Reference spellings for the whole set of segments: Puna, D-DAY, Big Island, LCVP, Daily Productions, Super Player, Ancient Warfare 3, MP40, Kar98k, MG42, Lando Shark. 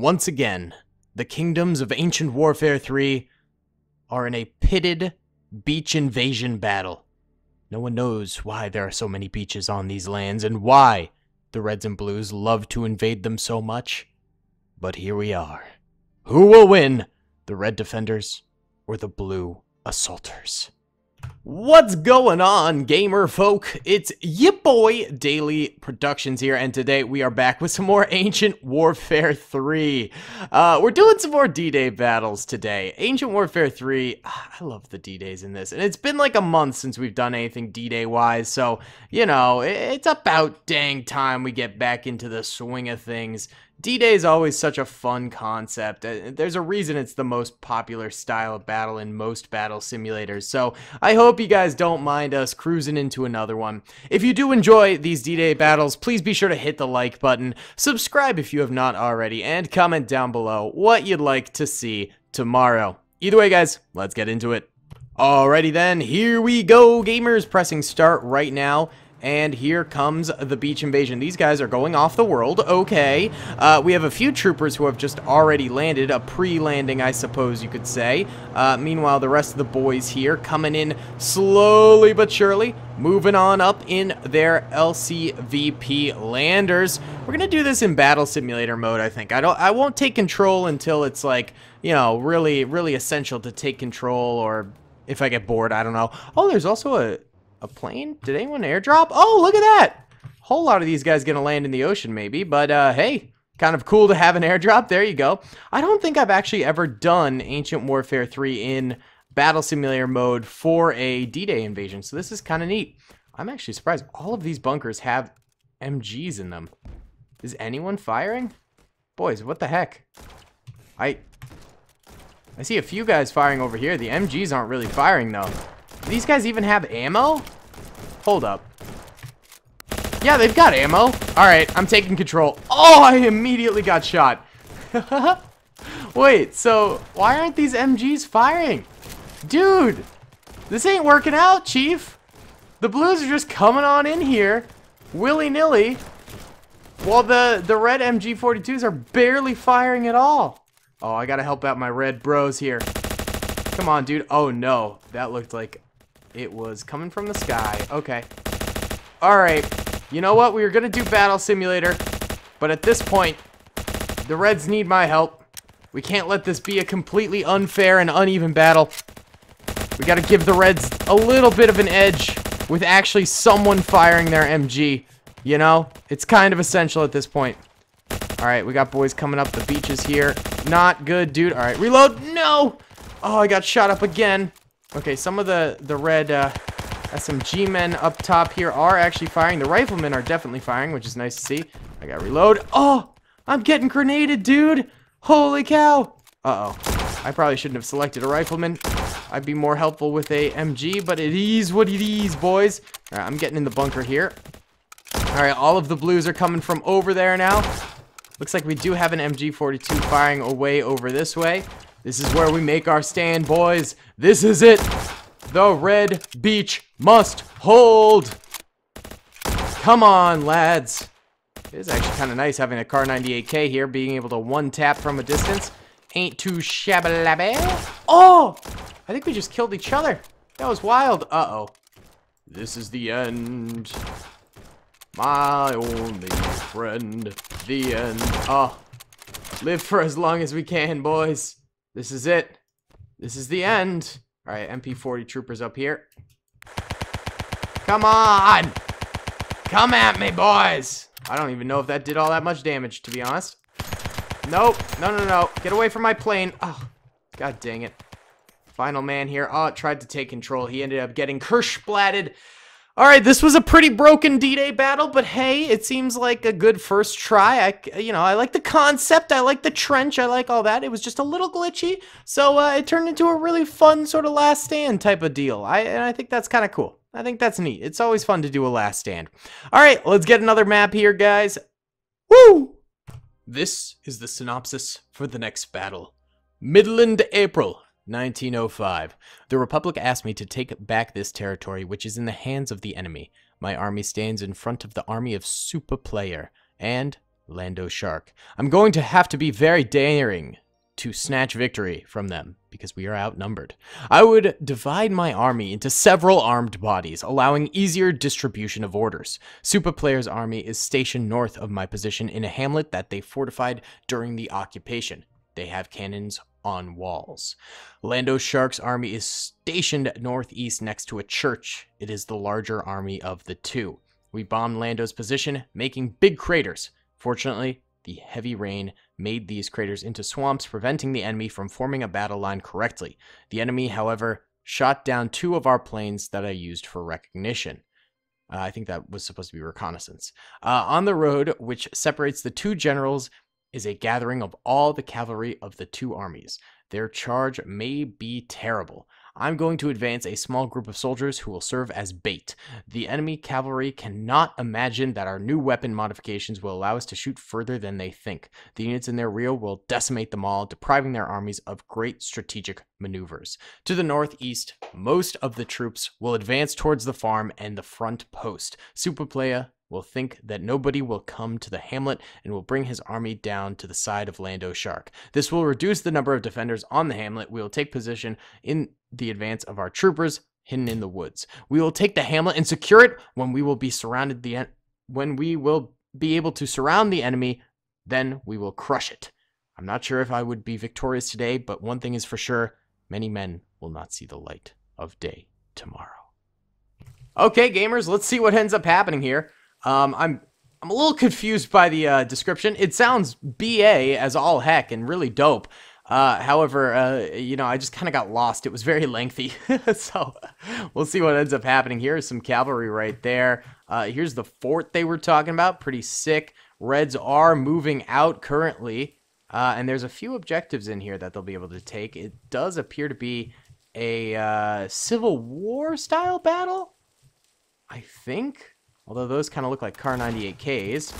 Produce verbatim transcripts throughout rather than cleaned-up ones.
Once again, the kingdoms of Ancient Warfare three are in a pitted beach invasion battle. No one knows why there are so many beaches on these lands and why the Reds and Blues love to invade them so much. But here we are. Who will win? The Red Defenders or the Blue Assaulters? What's going on, gamer folk? It's your boy Daily Productions here, and today we are back with some more Ancient Warfare three. Uh, we're doing some more D-Day battles today. Ancient Warfare three, I love the D-Days in this, and it's been like a month since we've done anything D-Day wise, so, you know, it's about dang time we get back into the swing of things. D-Day is always such a fun concept. There's a reason it's the most popular style of battle in most battle simulators, so I hope you guys don't mind us cruising into another one. If you do enjoy these D-Day battles, please be sure to hit the like button, subscribe if you have not already, and comment down below what you'd like to see tomorrow. Either way, guys, let's get into it. Alrighty then, here we go, gamers. Pressing start right now. And here comes the beach invasion. These guys are going off the world. Okay. Uh, we have a few troopers who have just already landed. A pre-landing, I suppose you could say. Uh, meanwhile, the rest of the boys here coming in slowly but surely. Moving on up in their L C V P landers. We're going to do this in battle simulator mode, I think. I don't I won't take control until it's like, you know, really, really essential to take control, or if I get bored, I don't know. Oh, there's also a... A plane? Did anyone airdrop? Oh, look at that! Whole lot of these guys gonna land in the ocean, maybe, but, uh, hey, kind of cool to have an airdrop. There you go. I don't think I've actually ever done Ancient Warfare three in Battle Simulator mode for a D-Day invasion, so this is kind of neat. I'm actually surprised. All of these bunkers have M Gs in them. Is anyone firing? Boys, what the heck? I... I see a few guys firing over here. The M Gs aren't really firing, though. Do these guys even have ammo? Hold up. Yeah, they've got ammo. Alright, I'm taking control. Oh, I immediately got shot. Wait, so why aren't these M Gs firing? Dude, this ain't working out, Chief. The Blues are just coming on in here, willy-nilly, while the, the red M G forty-twos are barely firing at all. Oh, I gotta help out my red bros here. Come on, dude. Oh, no. That looked like... it was coming from the sky. Okay. Alright. You know what? We were going to do Battle Simulator. But at this point, the Reds need my help. We can't let this be a completely unfair and uneven battle. We got to give the Reds a little bit of an edge with actually someone firing their M G. You know? It's kind of essential at this point. Alright, we got boys coming up the beaches here. Not good, dude. Alright, reload. No! Oh, I got shot up again. Okay, some of the, the red uh, S M G men up top here are actually firing. The riflemen are definitely firing, which is nice to see. I gotta reload. Oh, I'm getting grenaded, dude. Holy cow. Uh-oh. I probably shouldn't have selected a rifleman. I'd be more helpful with a M G, but it is what it is, boys. All right, I'm getting in the bunker here. All right, all of the Blues are coming from over there now. Looks like we do have an M G forty-two firing away over this way. This is where we make our stand, boys. This is it. The red beach must hold. Come on, lads. It is actually kind of nice having a Kar ninety-eight K here, being able to one-tap from a distance. Ain't too shabby. Oh! I think we just killed each other. That was wild. Uh-oh. This is the end. My only friend. The end. Oh. Live for as long as we can, boys. This is it. This is the end. All right, M P forty troopers up here. Come on! Come at me, boys! I don't even know if that did all that much damage, to be honest. Nope. No, no, no. Get away from my plane. Oh, god dang it. Final man here. Oh, it tried to take control. He ended up getting kersplatted. All right, this was a pretty broken D-Day battle, but hey, it seems like a good first try. I, you know, I like the concept, I like the trench, I like all that. It was just a little glitchy, so uh, it turned into a really fun sort of last stand type of deal. I, and I think that's kind of cool. I think that's neat. It's always fun to do a last stand. All right, let's get another map here, guys. Woo! This is the synopsis for the next battle. Midland, April. nineteen oh five. The Republic asked me to take back this territory, which is in the hands of the enemy. My army stands in front of the army of Super Player, and Lando Shark. I'm going to have to be very daring to snatch victory from them, because we are outnumbered. I would divide my army into several armed bodies, allowing easier distribution of orders. Super Player's army is stationed north of my position in a hamlet that they fortified during the occupation. They have cannons on walls. Lando Shark's army is stationed northeast next to a church. It is the larger army of the two. We bombed Lando's position, making big craters. Fortunately, the heavy rain made these craters into swamps, preventing the enemy from forming a battle line correctly. The enemy, however, shot down two of our planes that I used for recognition. Uh, I think that was supposed to be reconnaissance. Uh, on the road, which separates the two generals, is a gathering of all the cavalry of the two armies. Their charge may be terrible. I'm going to advance a small group of soldiers who will serve as bait. The enemy cavalry cannot imagine that our new weapon modifications will allow us to shoot further than they think. The units in their rear will decimate them all, depriving their armies of great strategic maneuvers. To the northeast, most of the troops will advance towards the farm and the front post. Super Player will think that nobody will come to the hamlet and will bring his army down to the side of Lando Shark. This will reduce the number of defenders on the hamlet. We will take position in the advance of our troopers hidden in the woods. We will take the hamlet and secure it when we will be surrounded the en when we will be able to surround the enemy, then we will crush it. I'm not sure if I would be victorious today, but one thing is for sure, many men will not see the light of day tomorrow. Okay, gamers, let's see what ends up happening here. Um, I'm I'm a little confused by the uh, description. It sounds B A as all heck and really dope. Uh, however, uh, you know, I just kind of got lost. It was very lengthy. So we'll see what ends up happening. Here is some cavalry right there. Uh, here's the fort they were talking about. Pretty sick. Reds are moving out currently. Uh, and there's a few objectives in here that they'll be able to take. It does appear to be a uh, Civil War style battle, I think. Although those kind of look like Kar ninety-eight Ks.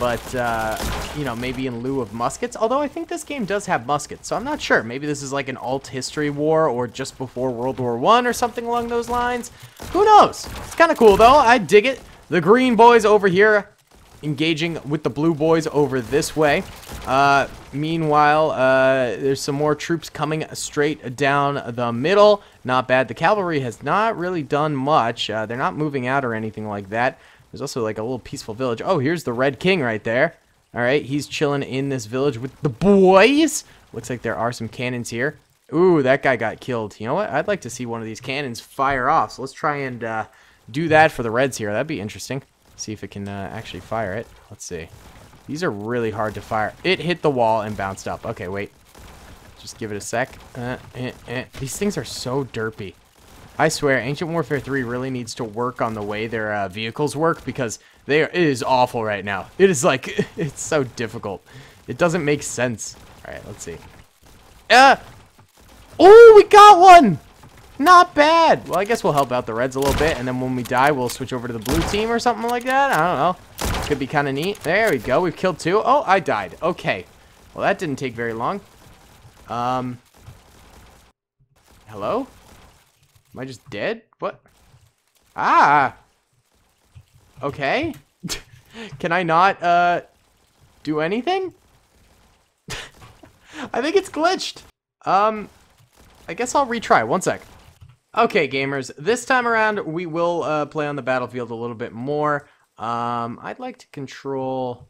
But, uh, you know, maybe in lieu of muskets. Although I think this game does have muskets, so I'm not sure. Maybe this is like an alt-history war or just before World War One or something along those lines. Who knows? It's kind of cool, though. I dig it. The green boys over here engaging with the blue boys over this way. Uh, meanwhile, uh, there's some more troops coming straight down the middle. Not bad. The cavalry has not really done much. Uh, they're not moving out or anything like that. There's also like a little peaceful village. Oh, here's the Red King right there. All right, he's chilling in this village with the boys. Looks like there are some cannons here. Ooh, that guy got killed. You know what? I'd like to see one of these cannons fire off. So let's try and uh, do that for the Reds here. That'd be interesting. See if it can uh, actually fire it. Let's see. These are really hard to fire. It hit the wall and bounced up. Okay, wait. Just give it a sec. Uh, eh, eh. These things are so derpy. I swear, Ancient Warfare three really needs to work on the way their uh, vehicles work, because they are, it is awful right now. It is like, it's so difficult. It doesn't make sense. All right, let's see. Uh, oh, we got one! Not bad. Well, I guess we'll help out the Reds a little bit, and then when we die, we'll switch over to the blue team or something like that. I don't know. Could be kind of neat. There we go. We've killed two. Oh, I died. Okay. Well, that didn't take very long. Um. Hello? Am I just dead? What? Ah. Okay. Can I not uh do anything? I think it's glitched. Um. I guess I'll retry. One sec. Okay, gamers, this time around we will uh, play on the battlefield a little bit more. Um, I'd like to control,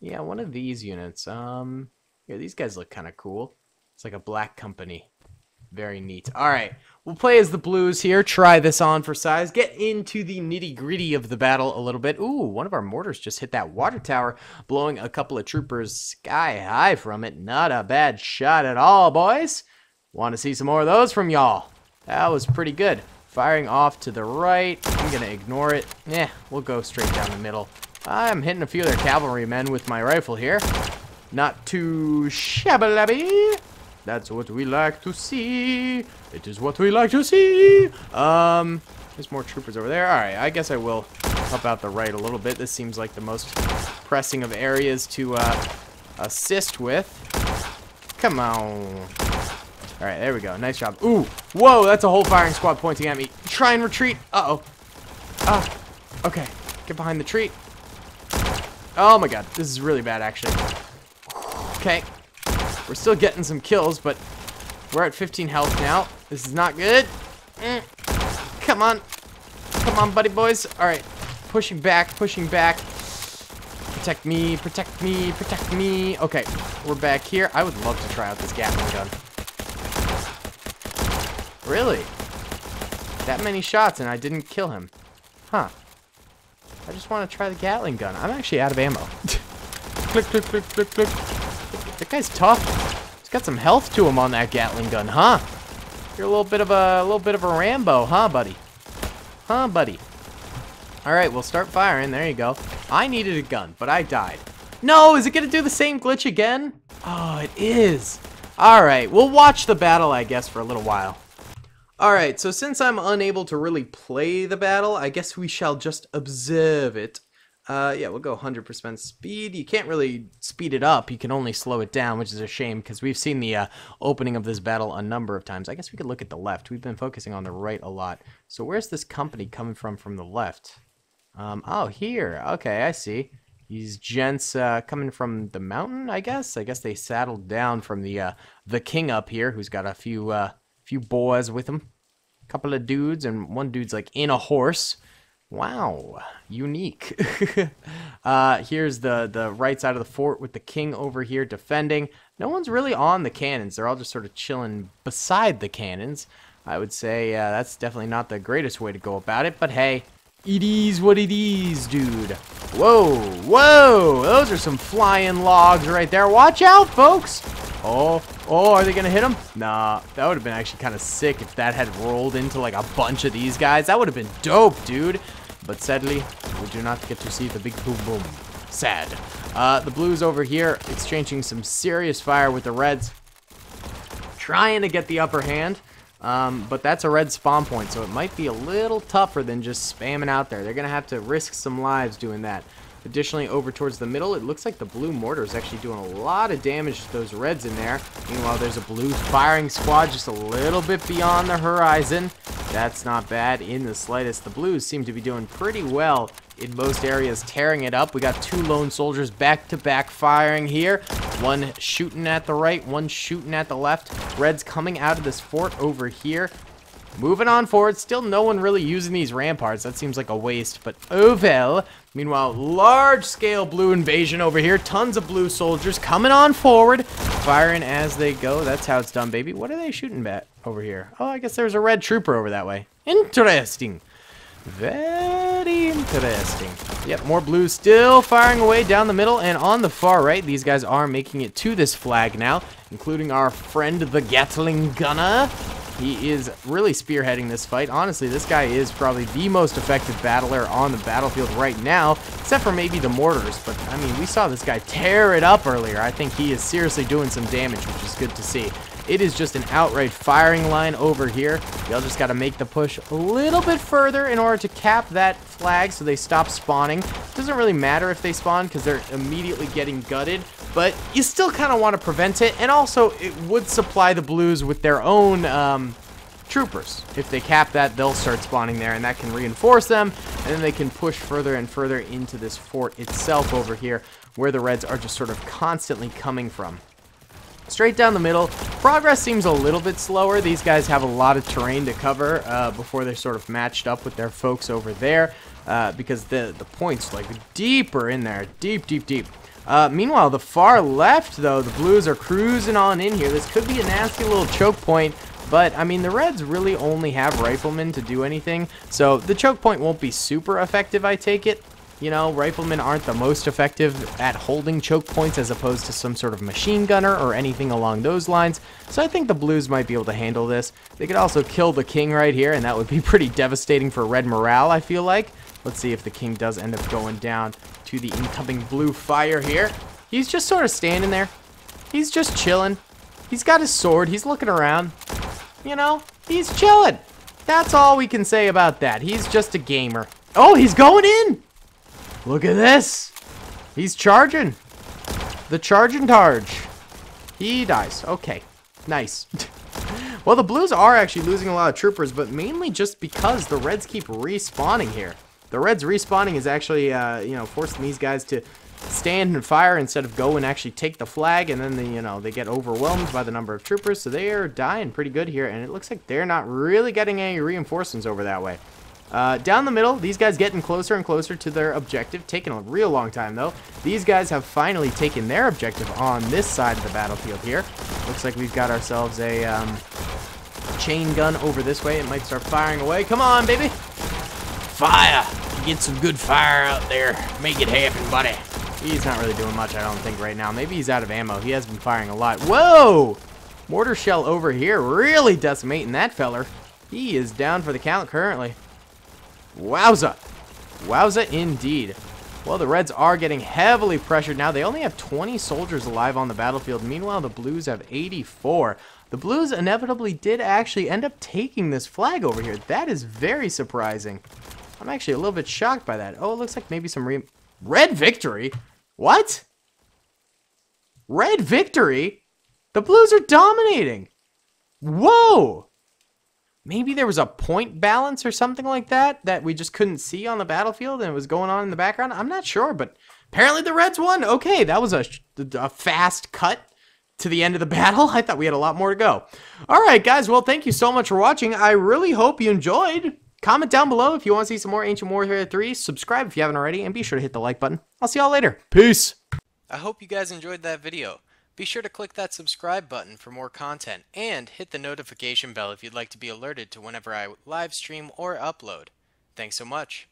yeah, one of these units. Um, yeah, these guys look kind of cool. It's like a black company. Very neat. All right, we'll play as the blues here. Try this on for size. Get into the nitty-gritty of the battle a little bit. Ooh, one of our mortars just hit that water tower, blowing a couple of troopers sky high from it. Not a bad shot at all, boys. Want to see some more of those from y'all. That was pretty good. Firing off to the right. I'm going to ignore it. Yeah, we'll go straight down the middle. I'm hitting a few of their cavalrymen with my rifle here. Not too shabby. That's what we like to see. It is what we like to see. Um, there's more troopers over there. All right, I guess I will help out the right a little bit. This seems like the most pressing of areas to uh, assist with. Come on. All right, there we go. Nice job. Ooh, whoa, that's a whole firing squad pointing at me. Try and retreat. Uh-oh. Ah, okay. Get behind the tree. Oh my god, this is really bad actually. Okay, we're still getting some kills, but we're at fifteen health now. This is not good. Mm. Come on. Come on, buddy boys. Alright, pushing back, pushing back. Protect me, protect me, protect me. Okay, we're back here. I would love to try out this Gatling gun. Really? That many shots and I didn't kill him. Huh. I just want to try the Gatling gun. I'm actually out of ammo. Click, click, click, click, click. That guy's tough. He's got some health to him on that Gatling gun, huh? You're a little bit of a, a little bit of a Rambo, huh, buddy? Huh, buddy? All right, we'll start firing. There you go. I needed a gun, but I died. No, is it gonna do the same glitch again? Oh, it is. All right, we'll watch the battle, I guess, for a little while. Alright, so since I'm unable to really play the battle, I guess we shall just observe it. Uh, yeah, we'll go one hundred percent speed. You can't really speed it up, you can only slow it down, which is a shame, because we've seen the uh, opening of this battle a number of times. I guess we could look at the left. We've been focusing on the right a lot. So where's this company coming from from the left? Um, oh, here. Okay, I see. These gents uh, coming from the mountain, I guess? I guess they saddled down from the, uh, the king up here, who's got a few... Uh, few boys with him, couple of dudes, and one dude's like in a horse. Wow, unique. uh, here's the the right side of the fort with the king over here defending. No one's really on the cannons. They're all just sort of chilling beside the cannons. I would say uh, that's definitely not the greatest way to go about it, but hey, it is what it is, dude. Whoa, whoa, those are some flying logs right there. Watch out, folks. Oh, oh, are they going to hit him? Nah, that would have been actually kind of sick if that had rolled into like a bunch of these guys. That would have been dope, dude. But sadly, we do not get to see the big boom boom. Sad. Uh, the blues over here exchanging some serious fire with the reds. Trying to get the upper hand. Um, but that's a red spawn point, so it might be a little tougher than just spamming out there. They're going to have to risk some lives doing that. Additionally, over towards the middle, it looks like the blue mortar is actually doing a lot of damage to those reds in there. Meanwhile, there's a blue firing squad just a little bit beyond the horizon. That's not bad in the slightest. The blues seem to be doing pretty well in most areas, tearing it up. We got two lone soldiers back-to-back firing here. One shooting at the right, one shooting at the left. Reds coming out of this fort over here. Moving on forward, still no one really using these ramparts. That seems like a waste, but oh well. Meanwhile, large-scale blue invasion over here. Tons of blue soldiers coming on forward, firing as they go. That's how it's done, baby. What are they shooting at over here? Oh, I guess there's a red trooper over that way. Interesting. Very interesting. Yep, more blues still firing away down the middle and on the far right. These guys are making it to this flag now, including our friend, the Gatling Gunner. He is really spearheading this fight. Honestly, this guy is probably the most effective battler on the battlefield right now, except for maybe the mortars. But, I mean, we saw this guy tear it up earlier. I think he is seriously doing some damage, which is good to see. It is just an outright firing line over here. Y'all just got to make the push a little bit further in order to cap that flag so they stop spawning. It doesn't really matter if they spawn because they're immediately getting gutted, but you still kind of want to prevent it. And also, it would supply the blues with their own um, troopers. If they cap that, they'll start spawning there, and that can reinforce them, and then they can push further and further into this fort itself over here, where the reds are just sort of constantly coming from. Straight down the middle, progress seems a little bit slower. These guys have a lot of terrain to cover uh, before they're sort of matched up with their folks over there, uh, because the the points like deeper in there, deep, deep, deep. Uh, meanwhile, the far left though, the blues are cruising on in here. This could be a nasty little choke point, but I mean the reds really only have riflemen to do anything, so the choke point won't be super effective. I take it. You know, riflemen aren't the most effective at holding choke points as opposed to some sort of machine gunner or anything along those lines. So I think the blues might be able to handle this. They could also kill the king right here, and that would be pretty devastating for red morale, I feel like. Let's see if the king does end up going down to the incoming blue fire here. He's just sort of standing there. He's just chilling. He's got his sword. He's looking around. You know, he's chilling. That's all we can say about that. He's just a gamer. Oh, he's going in. Look at this! He's charging! The charging targe! He dies. Okay. Nice. Well, the blues are actually losing a lot of troopers, but mainly just because the reds keep respawning here. The reds respawning is actually, uh, you know, forcing these guys to stand and fire instead of go and actually take the flag, and then, the, you know, they get overwhelmed by the number of troopers, so they're dying pretty good here, and it looks like they're not really getting any reinforcements over that way. Uh, down the middle, these guys getting closer and closer to their objective, taking a real long time though. These guys have finally taken their objective on this side of the battlefield here. Looks like we've got ourselves a um, chain gun over this way. It might start firing away. Come on, baby! Fire! Get some good fire out there. Make it happen, buddy. He's not really doing much, I don't think, right now. Maybe he's out of ammo. He has been firing a lot. Whoa! Mortar shell over here, really decimating that feller. He is down for the count currently. Wowza. Wowza indeed. Well, the Reds are getting heavily pressured now. They only have twenty soldiers alive on the battlefield. Meanwhile, the Blues have eighty-four. The Blues inevitably did actually end up taking this flag over here. That is very surprising. I'm actually a little bit shocked by that. Oh, it looks like maybe some re Red victory? What? Red victory? The Blues are dominating. Whoa! Maybe there was a point balance or something like that that we just couldn't see on the battlefield and it was going on in the background. I'm not sure, but apparently the Reds won. Okay, that was a, a fast cut to the end of the battle. I thought we had a lot more to go. All right, guys. Well, thank you so much for watching. I really hope you enjoyed. Comment down below if you want to see some more Ancient Warfare three. Subscribe if you haven't already, and be sure to hit the like button. I'll see y'all later. Peace! I hope you guys enjoyed that video. Be sure to click that subscribe button for more content, and hit the notification bell if you'd like to be alerted to whenever I live stream or upload. Thanks so much.